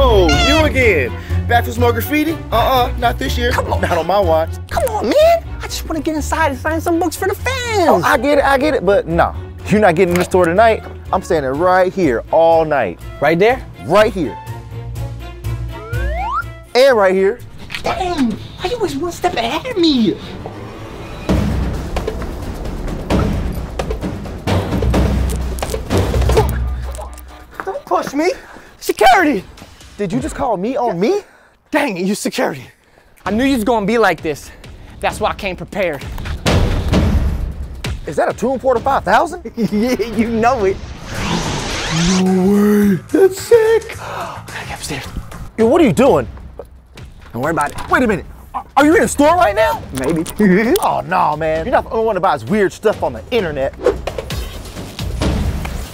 Oh, you again. Back to smoke graffiti? Not this year. Come on. Not on my watch. Come on, man. I just want to get inside and sign some books for the fans. Oh, I get it, but nah. You're not getting in the store tonight. I'm standing right here all night. Right there? Right here. And right here. Damn, why you always one step ahead of me? Don't push me. Security! Did you just call me on me? Dang it, you security. I knew you was gonna be like this. That's why I came prepared. Is that a 2 and a quarter 5,000? Yeah, you know it. No way, that's sick. I gotta get upstairs. Yo, what are you doing? Don't worry about it. Wait a minute, are you in a store right now? Maybe. Oh no, man, you're not the only one that buys weird stuff on the internet.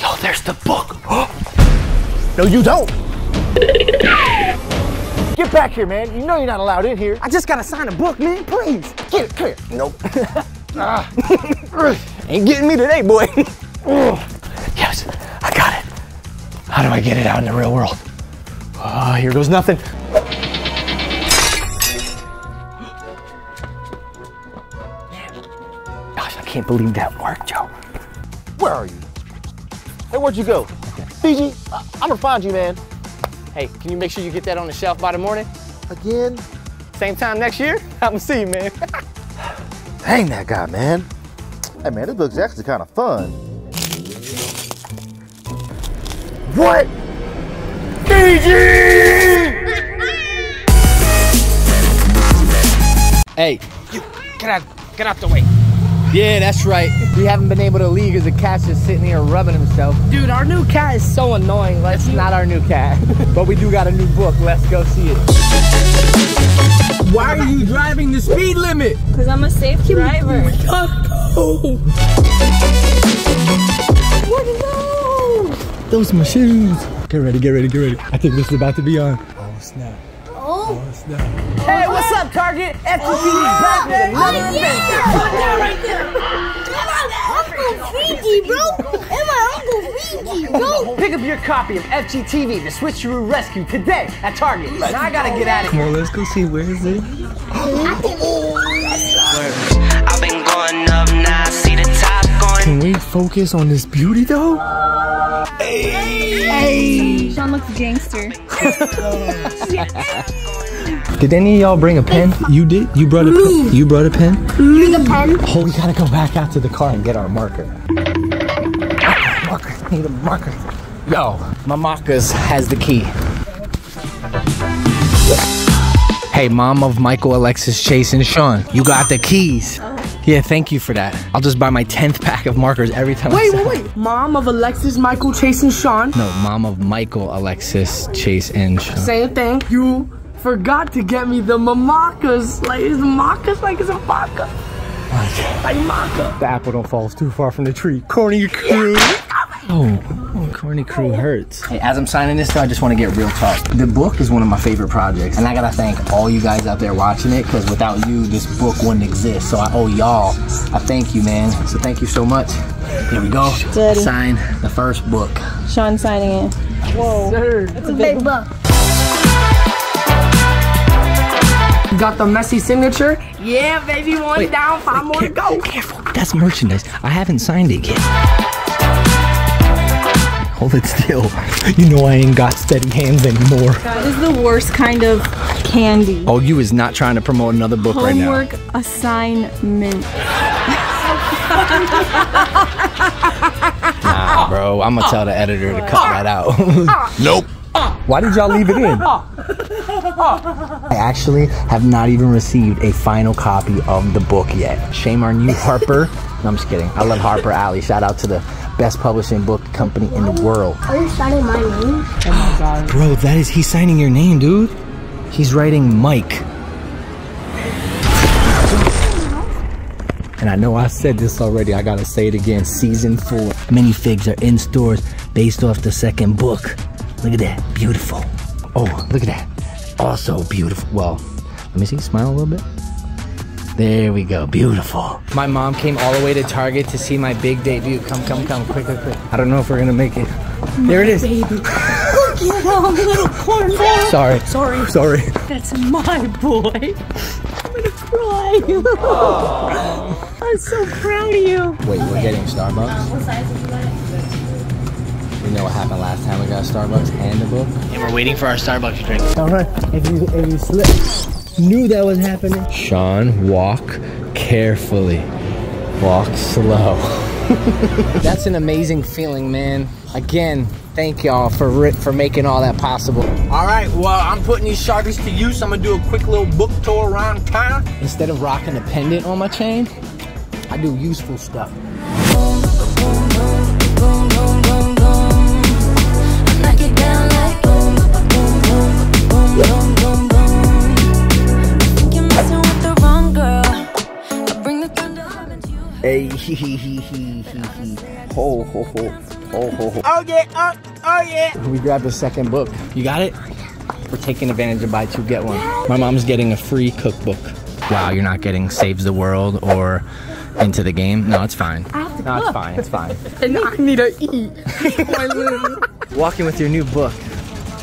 Yo, there's the book. No, you don't. Get back here, man. You know you're not allowed in here. I just gotta sign a book, man. Please. Get it clear. Nope. Ain't getting me today, boy. Yes, I got it. How do I get it out in the real world? Ah, here goes nothing. Gosh, I can't believe that worked, Joe. Where are you? Hey, where'd you go? Fiji, I'm gonna find you, man. Hey, can you make sure you get that on the shelf by the morning? Again? Same time next year? I'm gonna see you, man. Dang that guy, man. Hey, man, this looks actually kind of fun. What? Fiji! Hey, you get out the way. Yeah, that's right. We haven't been able to leave because the cat's just sitting here rubbing himself. Dude, our new cat is so annoying. That's not our new cat. But we do got a new book. Let's go see it. Why are you driving the speed limit? Because I'm a safe driver. We gotta go. What are those? Those are my shoes. Get ready, get ready, get ready. I think this is about to be on. Oh, snap. Oh, snap. Hey, what's up, Target? FGTV is back with another adventure. Put that right there. And my Uncle Fiji, bro. Pick up your copy of FGTV, The Switcheroo Rescue, today at Target. Now I gotta get at it. Come on, let's go see. Where is it? I've been going up now. See the top going. Can we focus on this beauty, though? Hey! Shawn looks gangster. Did any of y'all bring a pen? You did? You brought a pen? You brought a pen? You the pen? Oh, we gotta go back out to the car and get our marker. Marker, need a marker. Yo, my markers has the key. Hey, mom of Michael, Alexis, Chase, and Shawn, you got the keys. Yeah, thank you for that. I'll just buy my 10th pack of markers every time Wait, wait, wait. Mom of Alexis, Michael, Chase, and Shawn? No, mom of Michael, Alexis, Chase, and Shawn. Same thing. You forgot to get me the markers. Like, is markers like it's a vodka? Like maca. The apple don't fall too far from the tree. Corny crew. Oh, corny crew hurts. Hey, as I'm signing this, though, I just want to get real talk. The book is one of my favorite projects, and I gotta thank all you guys out there watching it, because without you, this book wouldn't exist. So I owe y'all. I thank you, man. So thank you so much. Here we go. Daddy. Sign the first book. Shawn signing it. Whoa, sir. That's a big book. Got the messy signature? Yeah, baby, one down, five more to go. Careful, that's merchandise. I haven't signed it yet. Hold it still. You know I ain't got steady hands anymore. That is the worst kind of candy. Oh, you is not trying to promote another book right now. Homework assignment. Nah, bro, I'm gonna tell the editor to cut that out. Nope. Why did y'all leave it in? I actually have not even received a final copy of the book yet. Shame on you, Harper. No, I'm just kidding. I love Harper Alley. Shout out to the best publishing book company in the world. Are you signing my name? Oh my God. Bro, that is, he's signing your name, dude. He's writing Mike. And I know I said this already, I gotta say it again. Season 4. Minifigs are in stores based off the second book. Look at that, beautiful. Oh, look at that, also beautiful. Well, let me see, smile a little bit. There we go, beautiful. My mom came all the way to Target to see my big debut. Come, come, come, quick, quick, quick. I don't know if we're gonna make it. There it is. You wrong little cornball. Sorry. That's my boy. I'm gonna cry. Oh. I'm so proud of you. Wait, we're getting Starbucks? What size did you like? We know what happened last time we got Starbucks and a book. And we're waiting for our Starbucks drink. Alright, if you slip, knew that was happening. Shawn, walk carefully. Walk slow. That's an amazing feeling, man. Again, thank y'all for making all that possible. All right, well, I'm putting these Sharpies to use. I'm gonna do a quick little book tour around town. Instead of rocking a pendant on my chain, I do useful stuff. Hey, ho, ho, ho, ho, ho, ho. Oh yeah, oh yeah. We grabbed the second book. You got it? We're taking advantage of buy two, get one. My mom's getting a free cookbook. Wow, you're not getting Saves the World or Into the Game? No, it's fine. No, it's fine, it's fine. And I need to eat. Walking with your new book.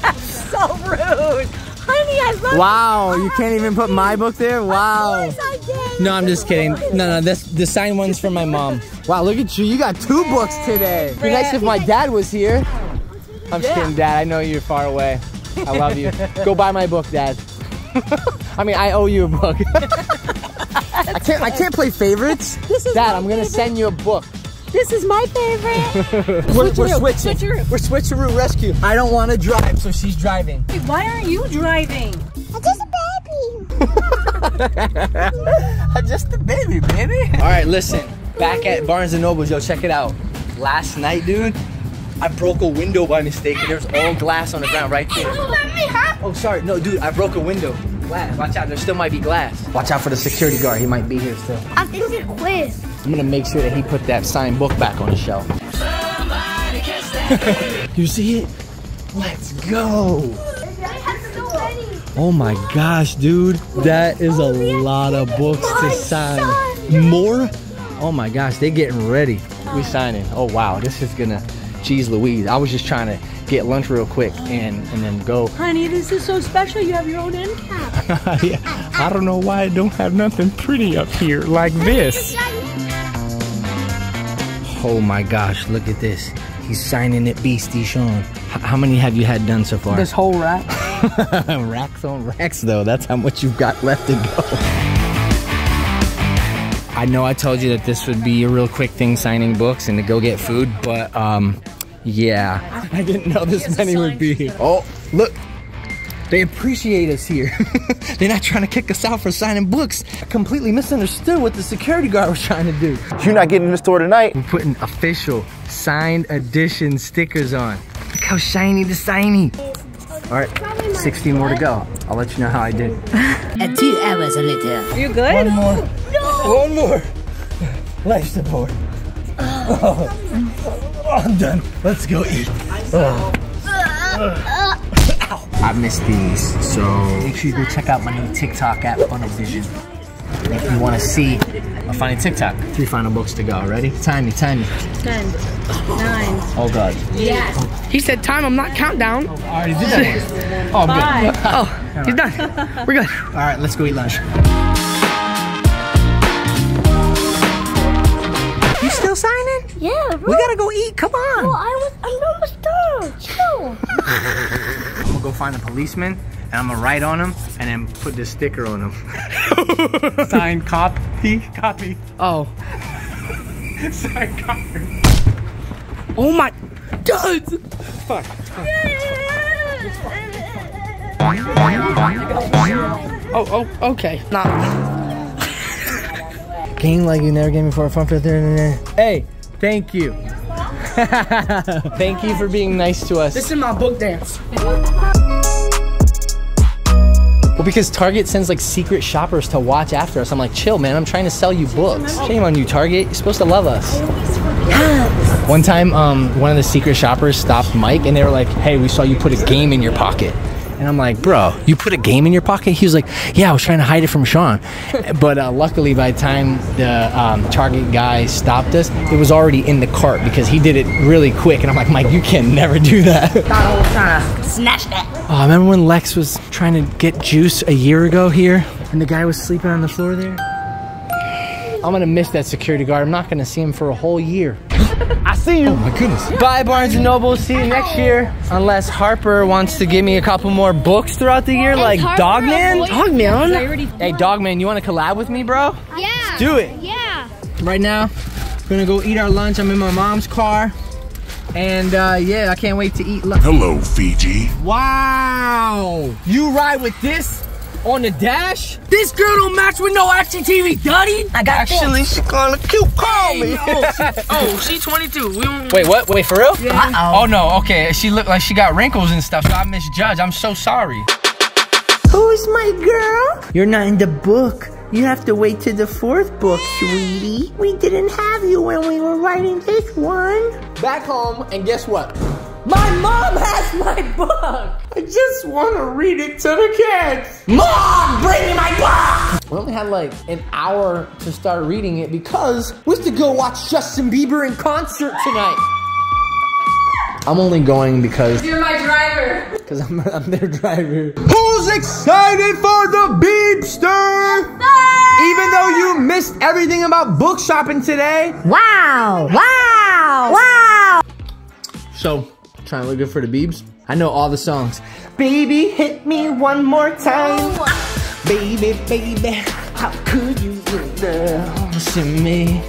That's so rude. Honey, I love wow, you can't even put my book there? Wow. No, I'm just kidding. No, this the signed one's for my mom. Wow, look at you. You got two books today. It'd be nice if my dad was here. I'm just kidding, Dad. I know you're far away. I love you. Go buy my book, Dad. I mean, I owe you a book. I can't play favorites. This is Dad, I'm going to send you a book. This is my favorite. We're Switcheroo Rescue. I don't want to drive, so she's driving. Wait, why aren't you driving? I'm just a baby. I'm just a baby, baby. All right, listen. Back at Barnes & Noble's, yo, check it out. Last night, dude, I broke a window by mistake. There's all glass on the ground right there. Oh, sorry. No, dude, I broke a window. Glass. Watch out. There still might be glass. Watch out for the security guard. He might be here still. I think it's a quiz. I'm gonna make sure that he put that signed book back on the shelf. You see it? Let's go! Oh my gosh, dude. That is a lot of books to sign. More? Oh my gosh, they're getting ready. We signing. Oh wow, this is gonna... Jeez Louise, I was just trying to get lunch real quick and then go. Honey, this is so special. You have your own end cap. Yeah. I don't know why I don't have nothing pretty up here like this. Oh my gosh, look at this. He's signing it beastie, Shawn. How many have you had done so far? This whole rack. Racks on racks though, that's how much you've got left to go. I know I told you that this would be a real quick thing, signing books and to go get food, but yeah. I didn't know this many would be here. Oh, look. They appreciate us here. They're not trying to kick us out for signing books. I completely misunderstood what the security guard was trying to do. You're not getting in the store tonight. We're putting official signed edition stickers on. Look how shiny the shiny. All right, 60 more to go. I'll let you know how I did. 2 hours later. You good? One more. No. One more. Life support. Oh, I'm done. Let's go eat. I miss these, so make sure you go check out my new TikTok app, Funavision. If you want to see a funny TikTok. 3 final books to go. Ready? Time me. 10. 9. Oh God. Yes. Oh. He said time. I'm not countdown. Oh, I already did that one. Oh, I'm good. Oh, right. He's done. We're good. All right, let's go eat lunch. You still signing? Yeah. Really? We gotta go eat. Come on. Well, I'm almost done. Chill. I'm gonna go find the policeman and I'm gonna write on him and then put this sticker on him. Sign copy. Oh. Sign copy. Oh my God! Fuck. Oh, okay. Nah. Game like you never game before. Fun for there. Hey, thank you. Thank you for being nice to us. This is my book dance. Well, because Target sends like secret shoppers to watch after us. I'm like, chill, man. I'm trying to sell you books. Shame on you, Target. You're supposed to love us. One time, one of the secret shoppers stopped Mike and they were like, hey, we saw you put a game in your pocket. And I'm like, bro, you put a game in your pocket? He was like, yeah, I was trying to hide it from Shawn. But luckily, by the time the Target guy stopped us, it was already in the cart because he did it really quick. And I'm like, Mike, you can never do that. I was trying to snatch that. Oh, I remember when Lex was trying to get juice a year ago here, and the guy was sleeping on the floor there? I'm gonna miss that security guard. I'm not gonna see him for a whole year. I see you. Oh my goodness. Bye, Barnes & Noble. See you next year. Unless Harper wants to give me a couple more books throughout the year, like Dogman. Dogman? Hey, Dogman, you wanna collab with me, bro? Yeah. Let's do it. Yeah. Right now, we're gonna go eat our lunch. I'm in my mom's car. And yeah, I can't wait to eat lunch. Hello, Fiji. Wow. You ride with this? On the dash? This girl don't match with no FGTV, Duddy. I got actually, she kinda cute. Call me. Oh, she 22. We don't... Wait, what? Wait, for real? Yeah. Uh-oh. Oh, no, okay. She looked like she got wrinkles and stuff, so I misjudged. I'm so sorry. Who's my girl? You're not in the book. You have to wait till the 4th book, sweetie. We didn't have you when we were writing this one. Back home, and guess what? My mom has my book! I just want to read it to the kids! Mom, bring me my book! We only had like an hour to start reading it because we have to go watch Justin Bieber in concert tonight! I'm only going because... You're my driver! Because I'm their driver. Who's excited for the Beepster? Yes, even though you missed everything about book shopping today? Wow! Wow! Wow! So... trying to look good for the Biebs. I know all the songs. Baby, hit me one more time. Baby, baby, how could you do that to me?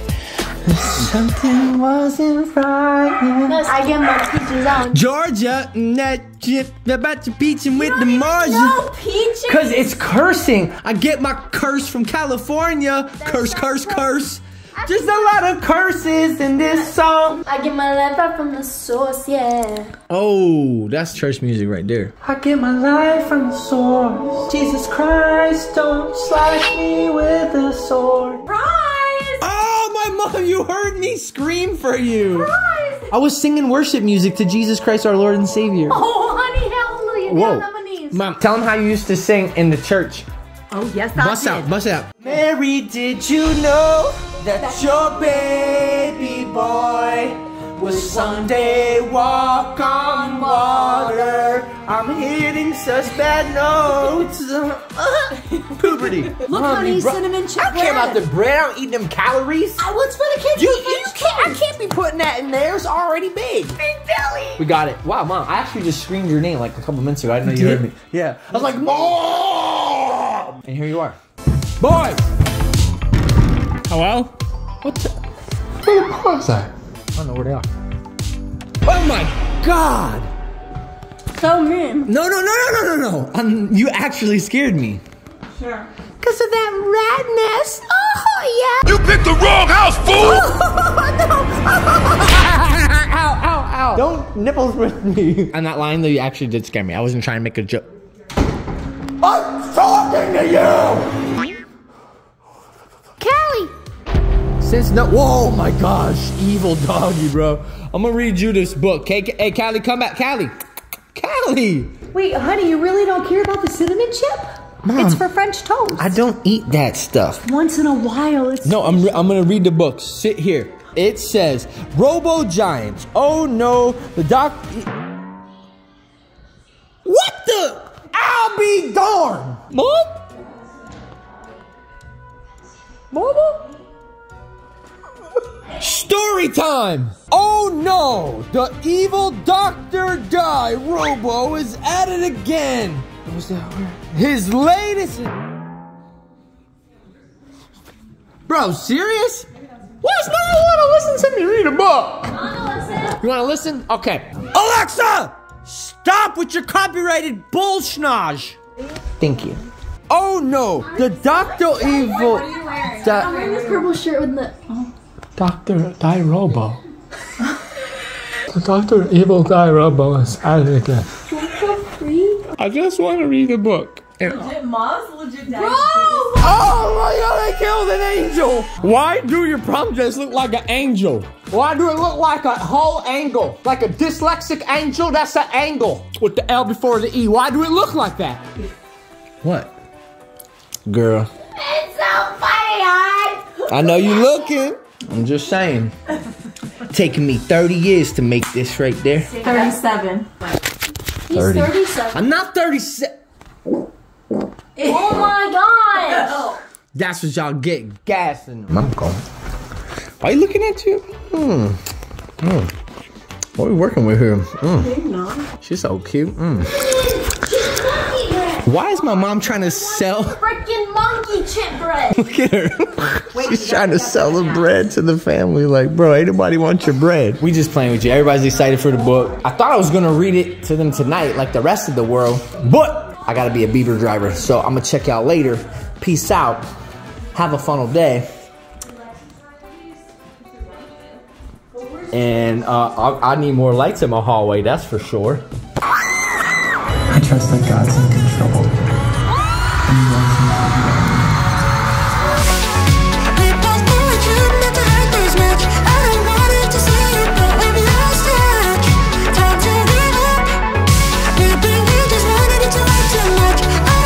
Something wasn't right. No, I get my peaches out. Georgia, and that chip, they're about to peach him with the margin. No peaches. Cause it's cursing. I get my curse from California. That's curse, curse, cool. Curse. Just a lot of curses in this song. I get my life right from the source, yeah. Oh, that's church music right there. I get my life from the source. Jesus Christ, don't slash me with a sword. Christ! Oh, my mom, you heard me scream for you. Christ! I was singing worship music to Jesus Christ, our Lord and Savior. Oh, honey, hallelujah. Whoa. Down on my knees. Mom, tell them how you used to sing in the church. Oh, yes, I did. Bust out, bust out. Mary, did you know that your baby boy will someday walk on water? I'm hitting such bad notes. Puberty. Look, honey, cinnamon chip bread. I don't care about the bread. I don't eat them calories. What's for the kids? You can't. I can't be putting that in there. It's already big. Big belly. We got it. Wow, Mom. I actually just screamed your name like a couple minutes ago. I didn't know you heard me. Yeah. I was like, Mom! And here you are. Boy! Hello? What the? Where the bugs are? I don't know where they are. Oh my God! So mean. No, no, no, no, no, no, no. You actually scared me. Sure. Because of that ratness. Oh, yeah. You picked the wrong house, fool! Oh, no! Ow, ow, ow. Don't nipples with me. I'm not lying though, you actually did scare me. I wasn't trying to make a joke. I'm talking to you! Callie! Since no- Whoa, my gosh, evil doggy, bro. I'm gonna read you this book, okay? Hey, Callie, come back, Callie! Callie! Wait, honey, you really don't care about the cinnamon chip? Mom, it's for French toast. I don't eat that stuff. Once in a while, it's- No, I'm gonna read the book. Sit here. It says, Robo-Giants. Oh no, the doc- What the- I'll be darned! Mom? Mama? Story time! Oh no! The evil Dr. Dyrobo is at it again! What was that word? His latest... Bro, serious? What's not wanna listen to me read a book? You wanna listen? Okay. Alexa! Stop with your copyrighted bullshnage! Thank you. Oh no! The Dr. Evil... What are you wearing? I'm wearing this purple shirt with the... Oh. Dr. Dyrobo. The Dr. Evil Dyrobo is out of it again. I just want to read a book. And mom's legit daddy. Bro! Oh my god, they killed an angel! Why do your prom dress look like an angel? Why do it look like a whole angle? Like a dyslexic angel? That's an angle. With the L before the E. Why do it look like that? What? Girl. It's so funny, hon. I know you looking. I'm just saying. Taking me 30 years to make this right there. 37. 30. He's 37. I'm not 37. Oh my gosh. That's what y'all get, gassing them. I'm going. Why are you looking at you? What are we working with here? She's so cute. Why is my mom trying to sell freaking monkey chip bread? Look at her. She's trying to sell the bread to the family. Like, bro, ain't nobody want your bread. We just playing with you. Everybody's excited for the book. I thought I was gonna read it to them tonight, like the rest of the world. But I gotta be a Bieber driver, so I'm gonna check y'all later. Peace out. Have a fun day. And I need more lights in my hallway. That's for sure. I trust that God's in control.